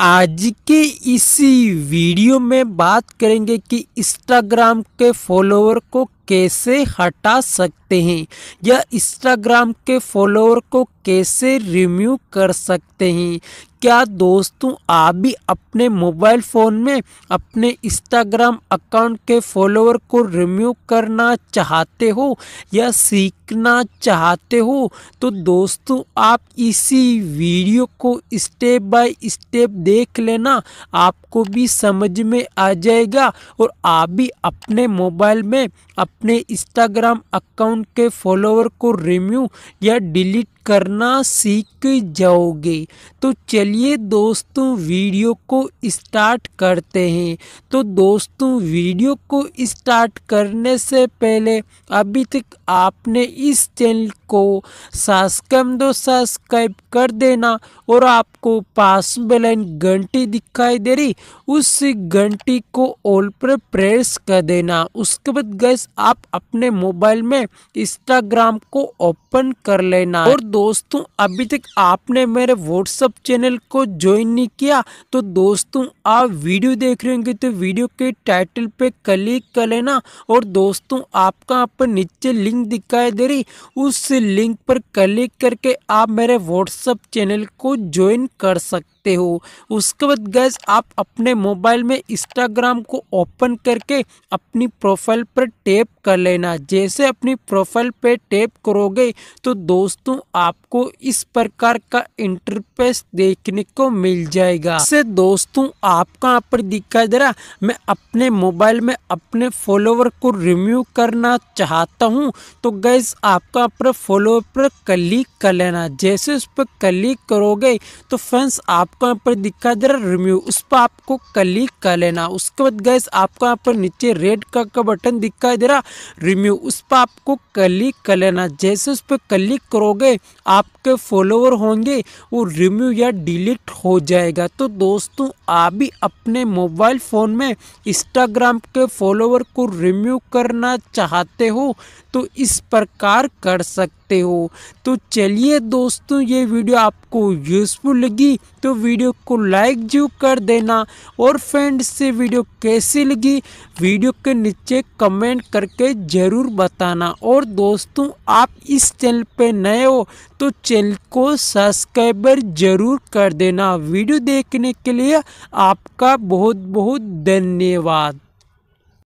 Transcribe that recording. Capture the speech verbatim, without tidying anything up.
आज के इसी वीडियो में बात करेंगे कि इंस्टाग्राम के फॉलोअर को कैसे हटा सकते हैं या इंस्टाग्राम के फॉलोअर को कैसे रिमूव कर सकते हैं। क्या दोस्तों आप भी अपने मोबाइल फ़ोन में अपने इंस्टाग्राम अकाउंट के फॉलोअर को रिमूव करना चाहते हो या सीखना चाहते हो, तो दोस्तों आप इसी वीडियो को स्टेप बाय स्टेप देख लेना, आपको भी समझ में आ जाएगा और आप भी अपने मोबाइल में अपने इंस्टाग्राम अकाउंट के फॉलोअर को रिमूव या डिलीट करना सीख जाओगे। तो चलिए दोस्तों वीडियो को स्टार्ट करते हैं। तो दोस्तों वीडियो को स्टार्ट करने से पहले अभी तक आपने इस चैनल को सब्सक्राइब दो सब्सक्राइब कर देना और आपको पास बेल आइकन घंटी दिखाई दे रही उस घंटी को ऑल पर प्रेस कर देना। उसके बाद गाइस आप अपने मोबाइल में इंस्टाग्राम को ओपन कर लेना। और दोस्तों अभी तक आपने मेरे व्हाट्सएप चैनल को ज्वाइन नहीं किया तो दोस्तों आप वीडियो देख रहे होंगे तो वीडियो के टाइटल पे क्लिक कर लेना और दोस्तों आपका यहाँ पर नीचे लिंक दिखाई दे रही उस लिंक पर क्लिक करके आप मेरे व्हाट्सएप चैनल को ज्वाइन कर सकते हो। उसके बाद गैस आप अपने मोबाइल में इंस्टाग्राम को ओपन करके अपनी प्रोफाइल पर टैप कर लेना। जैसे अपनी प्रोफाइल पर टैप करोगे तो दोस्तों आपको इस प्रकार का इंटरफेस देखने को मिल जाएगा। से दोस्तों आपका यहाँ पर दिखाई दे रहा मैं अपने मोबाइल में अपने फॉलोवर को रिमूव करना चाहता हूँ, तो गैस आपका यहाँ पर फॉलोवर पर क्लिक कर लेना। जैसे उस पर क्लिक करोगे तो फ्रेंड्स आप आपको यहाँ पर दिखा दे रहा रिम्यू, उस पर आपको क्लिक कर लेना। उसके बाद गैस आपको यहाँ पर नीचे रेड कलर का बटन दिखाई दे रहा रिम्यू, उस पर आपको क्लिक कर लेना। जैसे उस पर क्लिक करोगे आपके फॉलोवर होंगे वो रिम्यू या डिलीट हो जाएगा। तो दोस्तों आप भी अपने मोबाइल फ़ोन में इंस्टाग्राम के फॉलोवर को रिम्यू करना चाहते हो तो इस प्रकार कर सकते हो। तो चलिए दोस्तों ये वीडियो आपको यूजफुल लगी तो वीडियो को लाइक जरूर कर देना और फ्रेंड्स से वीडियो कैसी लगी वीडियो के नीचे कमेंट करके ज़रूर बताना। और दोस्तों आप इस चैनल पे नए हो तो चैनल को सब्सक्राइबर ज़रूर कर देना। वीडियो देखने के लिए आपका बहुत बहुत धन्यवाद।